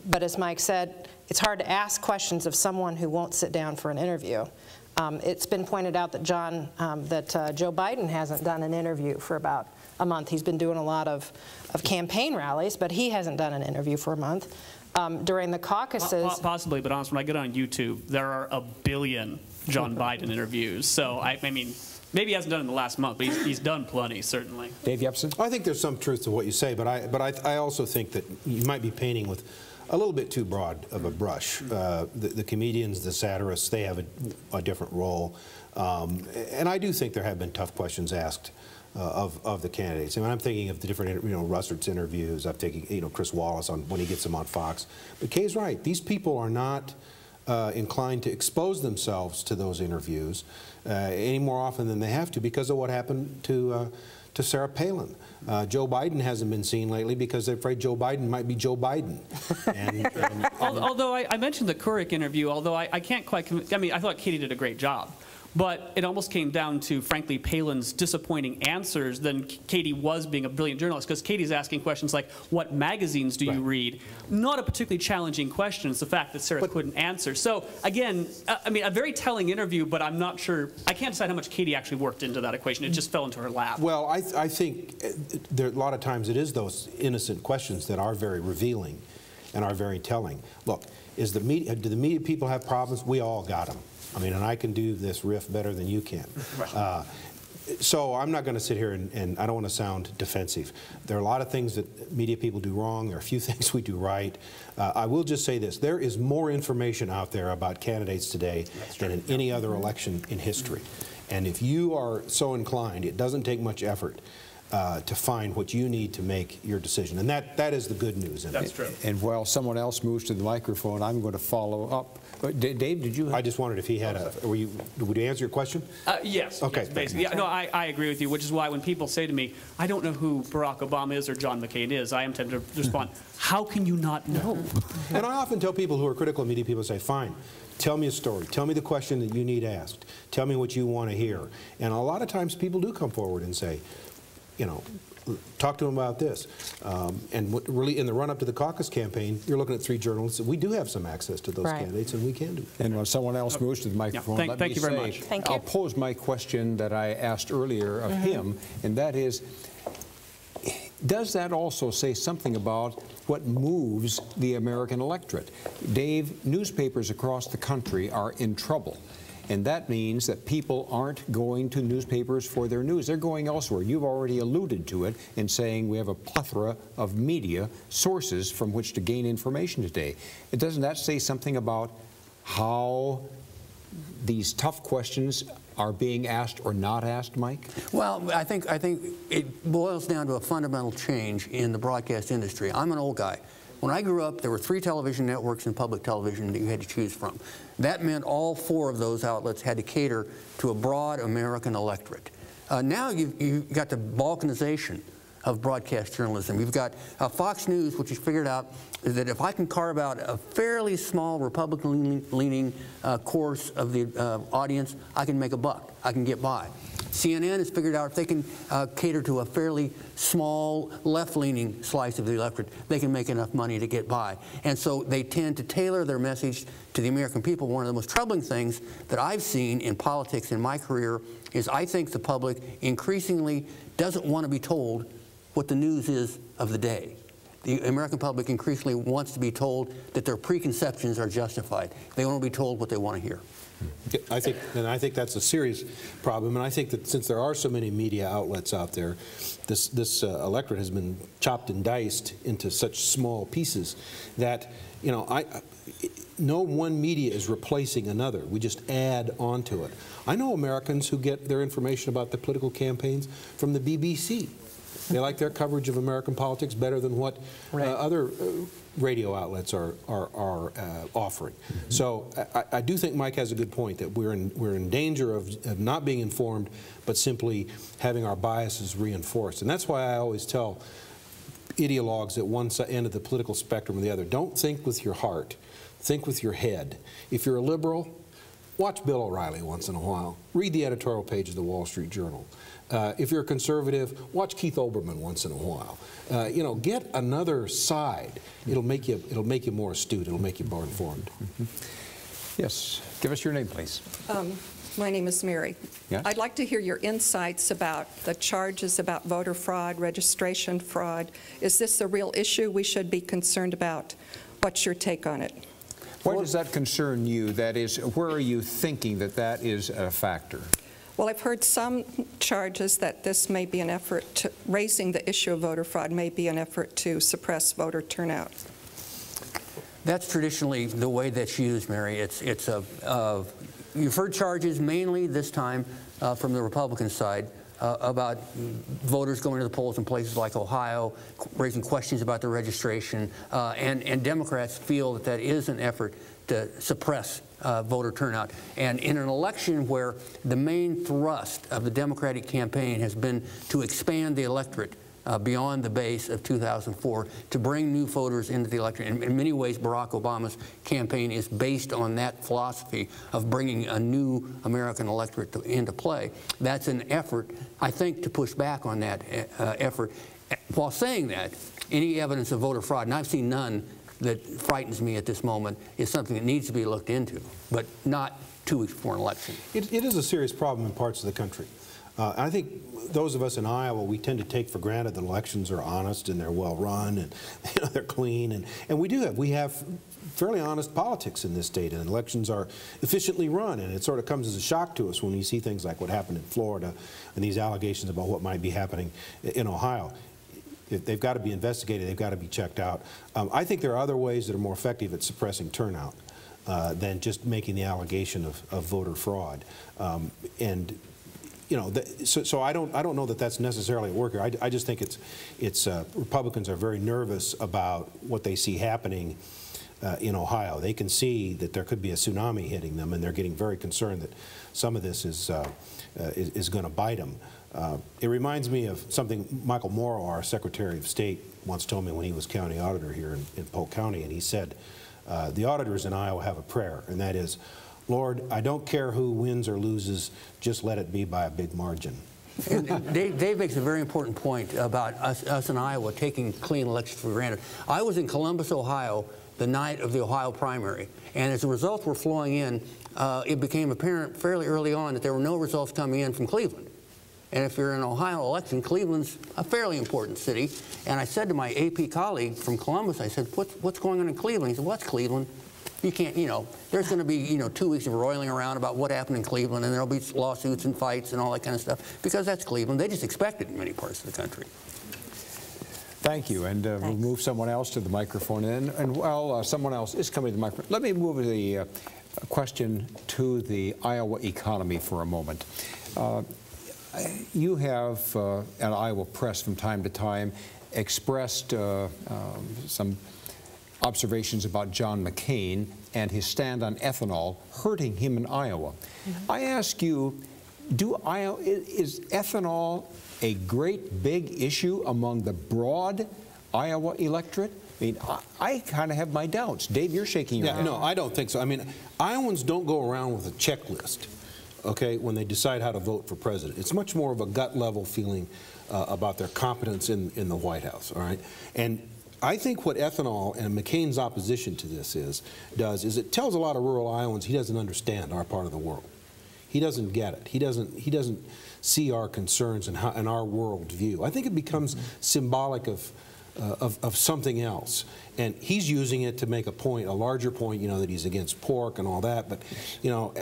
But as Mike said, it's hard to ask questions of someone who won't sit down for an interview. It's been pointed out that Joe Biden hasn't done an interview for about a month. He's been doing a lot of campaign rallies, but he hasn't done an interview for a month. During the caucuses... Possibly, but honestly, when I get on YouTube, there are a billion John Biden interviews. So, I mean, Maybe he hasn't done it in the last month, but he's done plenty, certainly. Dave Yepsen? I think there's some truth to what you say, but I also think that you might be painting with a little bit too broad of a brush. The comedians, the satirists, they have a different role. And I do think there have been tough questions asked of the candidates. I mean, I'm thinking of the different, Russert's interviews. I'm thinking, Chris Wallace on when he gets him on Fox. But Kay's right. These people are not inclined to expose themselves to those interviews any more often than they have to because of what happened to Sarah Palin. Joe Biden hasn't been seen lately because they're afraid Joe Biden might be Joe Biden. And although I mentioned the Couric interview, although I can't quite, I thought Katie did a great job. But it almost came down to, frankly, Palin's disappointing answers than Katie was being a brilliant journalist, because Katie's asking questions like, what magazines do you read? Not a particularly challenging question. It's the fact that Sarah couldn't answer. So, again, a very telling interview, but I'm not sure. I can't decide how much Katie actually worked into that equation. It just fell into her lap. Well, I think there, a lot of times it is those innocent questions that are very revealing and are very telling. Look, do the media people have problems? We all got them. And I can do this riff better than you can. So I'm not going to sit here and I don't want to sound defensive. There are a lot of things that media people do wrong. There are a few things we do right. I will just say this. There is more information out there about candidates today than in any other election in history. And if you are so inclined, it doesn't take much effort to find what you need to make your decision. And that is the good news. That's true. And while someone else moves to the microphone, I'm going to follow up. Dave, did you? I just wondered if he had would you answer your question? Yes. Okay. Yes, basically. Yeah, no, I agree with you, which is why when people say to me, I don't know who Barack Obama is or John McCain is, I am tempted to respond, how can you not know? And I often tell people who are critical of media, people say, fine, tell me a story. Tell me the question that you need asked. Tell me what you want to hear. And a lot of times people do come forward and say, talk to them about this. And what really, in the run-up to the caucus campaign, you're looking at three journalists. We do have some access to those candidates, and we can do that. And when someone else moves to the microphone, let me say, very much. Thank you. I'll pose my question that I asked earlier of him, and that is, does that also say something about what moves the American electorate? Dave, newspapers across the country are in trouble. And that means that people aren't going to newspapers for their news. They're going elsewhere. You've already alluded to it in saying we have a plethora of media sources from which to gain information today. Doesn't that say something about how these tough questions are being asked or not asked, Mike? Well, I think it boils down to a fundamental change in the broadcast industry. I'm an old guy. When I grew up, there were 3 television networks and public television that you had to choose from. That meant all 4 of those outlets had to cater to a broad American electorate. Now you've got the balkanization of broadcast journalism. You've got Fox News, which has figured out that if I can carve out a fairly small Republican-leaning course of the audience, I can make a buck. I can get by. CNN has figured out if they can cater to a fairly small left-leaning slice of the electorate, they can make enough money to get by. And so they tend to tailor their message to the American people. One of the most troubling things that I've seen in politics in my career is I think the public increasingly doesn't want to be told what the news is of the day. The American public increasingly wants to be told that their preconceptions are justified. They want to be told what they want to hear. I think that's a serious problem, and I think that since there are so many media outlets out there, this electorate has been chopped and diced into such small pieces that no one media is replacing another. We just add on to it. I know Americans who get their information about the political campaigns from the BBC. They like their coverage of American politics better than what other radio outlets are offering. So I do think Mike has a good point that we're in danger of not being informed, but simply having our biases reinforced. And that's why I always tell ideologues at one end of the political spectrum or the other, don't think with your heart, think with your head. If you're a liberal, watch Bill O'Reilly once in a while. Read the editorial page of the Wall Street Journal. If you're a conservative, watch Keith Olbermann once in a while. Get another side. It'll make you more astute. It'll make you more informed. Yes. Give us your name, please. My name is Mary. Yes? I'd like to hear your insights about the charges about voter fraud, registration fraud. Is this a real issue we should be concerned about? What's your take on it? Why does that concern you? That is, where are you thinking that is a factor? Well, I've heard some charges that this may be an effort to, raising the issue of voter fraud may be an effort to suppress voter turnout. That's traditionally the way that's used, Mary. It's a, you've heard charges mainly this time from the Republican side about voters going to the polls in places like Ohio, raising questions about the registration, and Democrats feel that that is an effort to suppress voter turnout. And in an election where the main thrust of the Democratic campaign has been to expand the electorate beyond the base of 2004, to bring new voters into the election. In many ways, Barack Obama's campaign is based on that philosophy of bringing a new American electorate to, into play. That's an effort, I think, to push back on that effort. While saying that, any evidence of voter fraud, and I've seen none that frightens me at this moment, is something that needs to be looked into, but not 2 weeks before an election. It is a serious problem in parts of the country. I think those of us in Iowa, we tend to take for granted that elections are honest and they're well run and they're clean, and we have fairly honest politics in this state, and elections are efficiently run, and it sort of comes as a shock to us when we see things like what happened in Florida and these allegations about what might be happening in Ohio. They've got to be investigated, they've got to be checked out. I think there are other ways that are more effective at suppressing turnout than just making the allegation of voter fraud. And you know, so I don't know that that's necessarily at work here. I just think it's Republicans are very nervous about what they see happening in Ohio. They can see that there could be a tsunami hitting them, and they're getting very concerned that some of this is going to bite them. It reminds me of something Michael Morrow, our Secretary of State, once told me when he was county auditor here in Polk County, and he said, the auditors in Iowa have a prayer, and that is, Lord, I don't care who wins or loses, just let it be by a big margin. And Dave makes a very important point about us in Iowa taking clean elections for granted. I was in Columbus, Ohio, the night of the Ohio primary, and as the results were flowing in, it became apparent fairly early on that there were no results coming in from Cleveland. And if you're in an Ohio election, Cleveland's a fairly important city. And I said to my AP colleague from Columbus, I said, what's going on in Cleveland? He said, what's Cleveland? You can't, you know, there's going to be, you know, 2 weeks of roiling around about what happened in Cleveland, and there'll be lawsuits and fights and all that kind of stuff, because that's Cleveland. They just expect it in many parts of the country. Thank you, and we'll move someone else to the microphone. And while someone else is coming to the microphone, let me move the question to the Iowa economy for a moment. You have an Iowa Press from time to time expressed some observations about John McCain and his stand on ethanol hurting him in Iowa. Mm-hmm. I ask you, is ethanol a great big issue among the broad Iowa electorate? I mean, I kind of have my doubts. Dave, you're shaking your head. No, I don't think so. I mean, Iowans don't go around with a checklist, okay, when they decide how to vote for president. It's much more of a gut level feeling about their competence in the White House, all right? And I think what ethanol and McCain's opposition to this does is it tells a lot of rural Iowans he doesn't understand our part of the world. He doesn't get it. He doesn't see our concerns and our world view. I think it becomes symbolic of something else, and he's using it to make a point, a larger point, you know, that he's against pork and all that. But you know,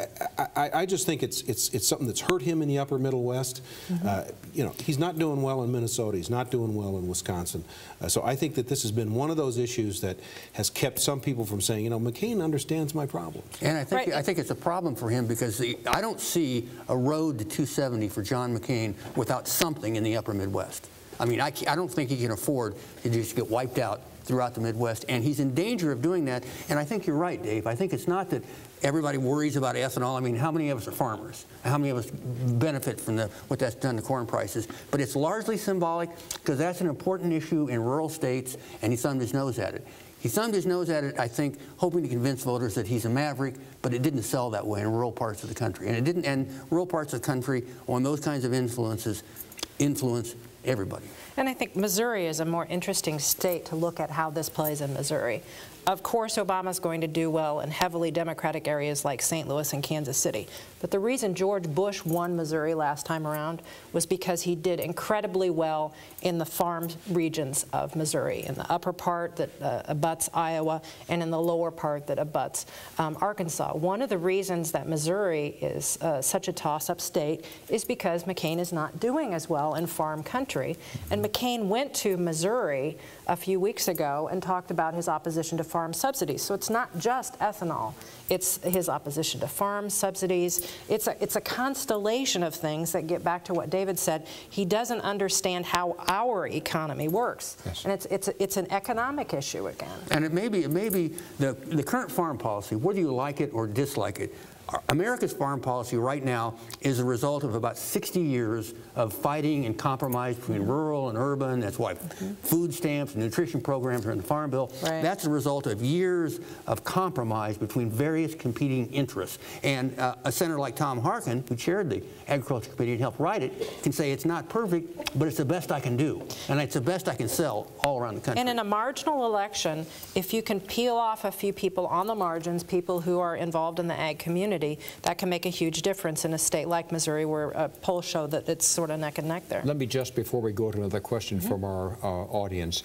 I just think it's something that's hurt him in the upper Middle West. Mm-hmm. You know, he's not doing well in Minnesota, he's not doing well in Wisconsin, so I think that this has been one of those issues that has kept some people from saying, you know, McCain understands my problem. And I think, right, I think it's a problem for him because I don't see a road to 270 for John McCain without something in the upper Midwest. I mean, I don't think he can afford to just get wiped out throughout the Midwest, and he's in danger of doing that. And I think you're right, Dave. I think it's not that everybody worries about ethanol. I mean, how many of us are farmers? How many of us benefit from what that's done to corn prices? But it's largely symbolic because that's an important issue in rural states, and he thumbed his nose at it. He thumbed his nose at it, I think, hoping to convince voters that he's a maverick, but it didn't sell that way in rural parts of the country. And rural parts of the country on those kinds of influence everybody. And I think Missouri is a more interesting state to look at how this plays in Missouri. Of course, Obama's going to do well in heavily Democratic areas like St. Louis and Kansas City. But the reason George Bush won Missouri last time around was because he did incredibly well in the farm regions of Missouri, in the upper part that abuts Iowa and in the lower part that abuts Arkansas. One of the reasons that Missouri is such a toss-up state is because McCain is not doing as well in farm country. And McCain went to Missouri a few weeks ago and talked about his opposition to farm subsidies. So it's not just ethanol. It's his opposition to farm subsidies. It's a constellation of things that get back to what David said. He doesn't understand how our economy works. Yes. And it's an economic issue again. And it may be the current farm policy, whether you like it or dislike it, America's farm policy right now is a result of about 60 years of fighting and compromise between rural and urban. That's why food stamps and nutrition programs are in the Farm Bill. Right. That's a result of years of compromise between various competing interests. And a senator like Tom Harkin, who chaired the Agriculture Committee and helped write it, can say it's not perfect, but it's the best I can do. And it's the best I can sell all around the country. And in a marginal election, if you can peel off a few people on the margins, people who are involved in the ag community, that can make a huge difference in a state like Missouri, where polls show that it's sort of neck and neck there. Let me just, before we go to another question from our audience,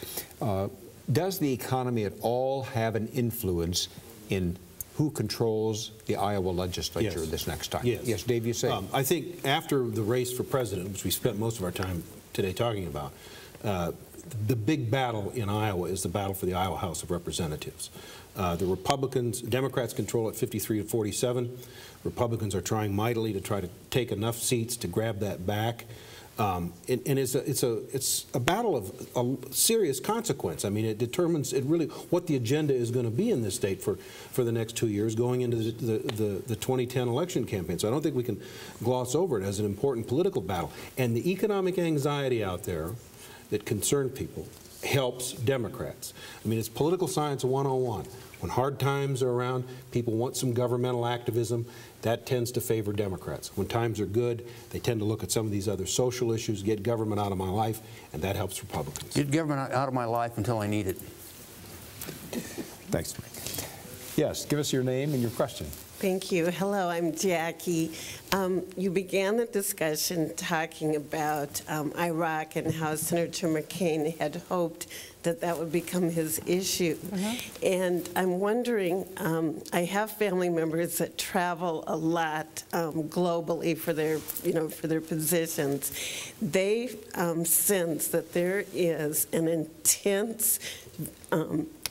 does the economy at all have an influence in who controls the Iowa legislature this next time? Yes. Yes, Dave, you say? I think after the race for president, which we spent most of our time today talking about, the big battle in Iowa is the battle for the Iowa House of Representatives. The Republicans, Democrats control it 53 to 47. Republicans are trying mightily to try to take enough seats to grab that back. And it's a battle of a serious consequence. I mean, it determines really what the agenda is going to be in this state for the next 2 years going into the 2010 election campaign. So I don't think we can gloss over it as an important political battle. And the economic anxiety out there that concern people helps Democrats. I mean, it's political science 101. When hard times are around, people want some governmental activism. That tends to favor Democrats. When times are good, they tend to look at some of these other social issues, get government out of my life, and that helps Republicans. Get government out of my life until I need it. Thanks, Mike. Yes, give us your name and your question. Thank you. Hello, I'm Jackie. You began the discussion talking about Iraq and how Senator McCain had hoped that that would become his issue. And I'm wondering, I have family members that travel a lot globally for their, for their positions. They sense that there is an intense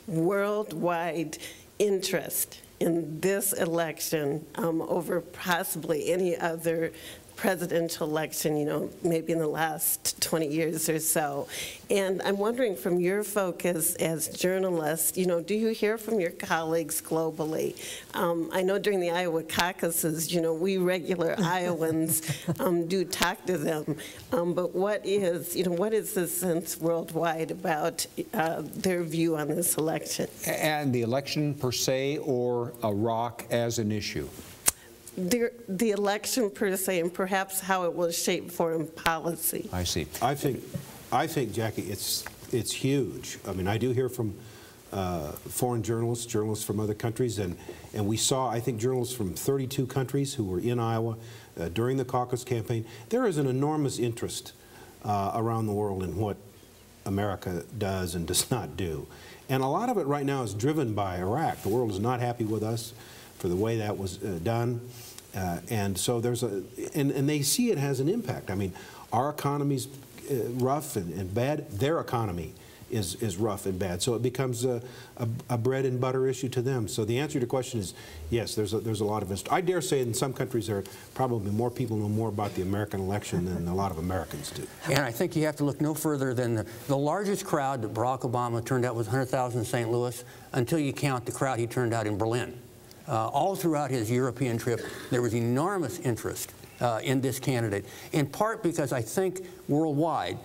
worldwide interest in this election over possibly any other presidential election, maybe in the last 20 years or so. And I'm wondering, from your focus as journalists, do you hear from your colleagues globally? I know during the Iowa caucuses, we regular Iowans do talk to them. But what is, what is the sense worldwide about their view on this election? And the election per se, or Iraq as an issue? The election per se, and perhaps how it will shape foreign policy. I see. I think, Jackie, it's huge. I mean, I do hear from foreign journalists, journalists from other countries, and we saw, I think, journalists from 32 countries who were in Iowa during the caucus campaign. There is an enormous interest around the world in what America does and does not do. And a lot of it right now is driven by Iraq. The world is not happy with us for the way that was done. And so there's a, and they see it has an impact. I mean, our economy's rough and bad. Their economy is rough and bad. So it becomes a bread and butter issue to them. So the answer to your question is, yes, there's a lot of interest. I dare say in some countries there are probably more people know more about the American election than a lot of Americans do. And I think you have to look no further than the largest crowd that Barack Obama turned out was 100,000 in St. Louis, until you count the crowd he turned out in Berlin. All throughout his European trip, there was enormous interest in this candidate, in part because I think worldwide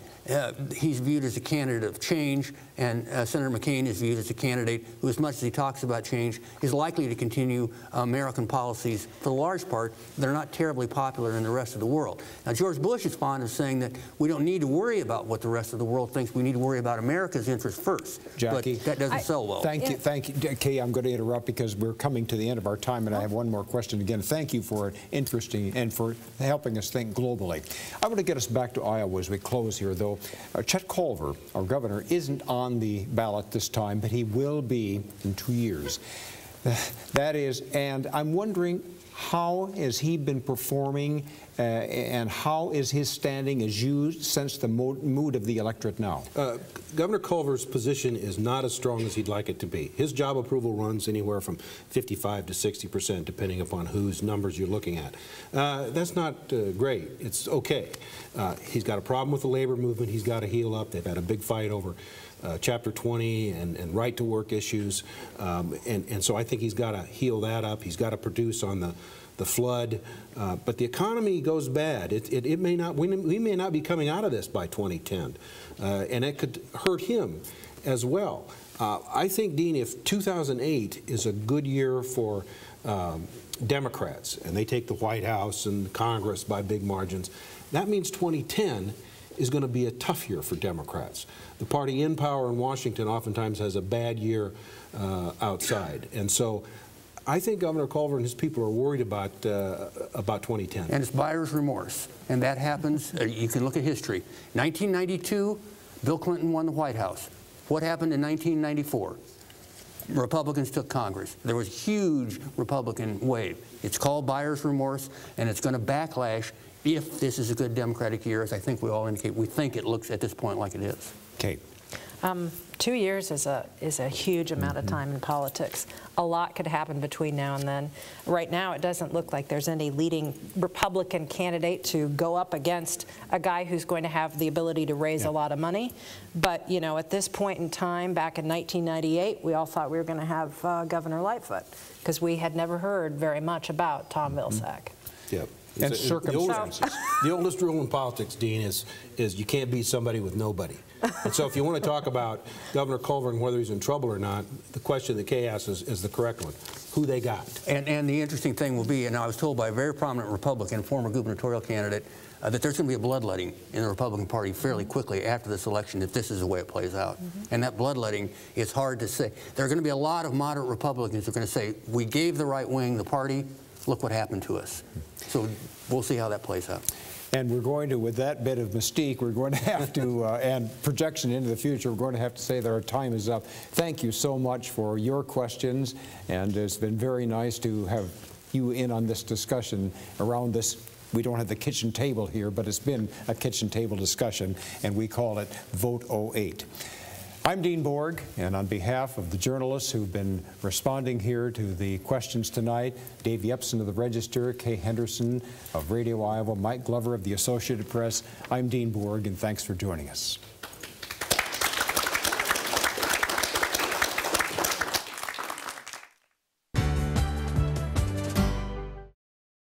he's viewed as a candidate of change, and Senator McCain is viewed as a candidate who, as much as he talks about change, is likely to continue American policies for the large part that are not terribly popular in the rest of the world. Now, George Bush is fond of saying that we don't need to worry about what the rest of the world thinks. We need to worry about America's interests first. Jackie, but that doesn't sell well. Thank you. Kay, I'm going to interrupt because we're coming to the end of our time, and I have one more question. Again, thank you for an interesting and for helping us think globally. I want to get us back to Iowa as we close here, though. Chet Culver, our governor, isn't on the ballot this time, but he will be in 2 years. That is, and I'm wondering, how has he been performing, and how is his standing as you sense the mood of the electorate now? Governor Culver's position is not as strong as he'd like it to be. His job approval runs anywhere from 55% to 60%, depending upon whose numbers you're looking at. That's not great. It's okay. He's got a problem with the labor movement. He's got to heal up. They've had a big fight over Chapter 20 and right-to-work issues, and so I think he's got to heal that up. He's got to produce on the flood, but the economy goes bad. It may not. We may not be coming out of this by 2010, and it could hurt him as well. I think, Dean, if 2008 is a good year for Democrats and they take the White House and Congress by big margins, that means 2010 is going to be a tough year for Democrats. The party in power in Washington oftentimes has a bad year outside, and so I think Governor Culver and his people are worried about 2010. And it's buyer's remorse, and that happens. You can look at history. 1992, Bill Clinton won the White House. What happened in 1994? Republicans took Congress. There was a huge Republican wave. It's called buyer's remorse, and it's going to backlash if this is a good Democratic year, as I think we all indicate. We think it looks at this point like it is. Kate. 2 years is a huge amount of time in politics. A lot could happen between now and then. Right now, it doesn't look like there's any leading Republican candidate to go up against a guy who's going to have the ability to raise a lot of money. But, you know, at this point in time, back in 1998, we all thought we were going to have Governor Lightfoot, because we had never heard very much about Tom Vilsack. Yep. And circumstances. The oldest rule in politics, Dean, is you can't be somebody with nobody. And so if you want to talk about Governor Culver and whether he's in trouble or not, the question that Kay asks is the correct one. Who they got. And the interesting thing will be, and I was told by a very prominent Republican, former gubernatorial candidate, that there's going to be a bloodletting in the Republican Party fairly quickly after this election if this is the way it plays out. And that bloodletting is hard to say. There are going to be a lot of moderate Republicans who are going to say, we gave the right wing the party, look what happened to us. So we'll see how that plays out. And we're going to, with that bit of mystique, we're going to have to, and projection into the future, we're going to have to say that our time is up. Thank you so much for your questions, and it's been very nice to have you in on this discussion around this. We don't have the kitchen table here, but it's been a kitchen table discussion, and we call it Vote 08. I'm Dean Borg, and on behalf of the journalists who've been responding here to the questions tonight, Dave Yepsen of the Register, Kay Henderson of Radio Iowa, Mike Glover of the Associated Press, I'm Dean Borg, and thanks for joining us.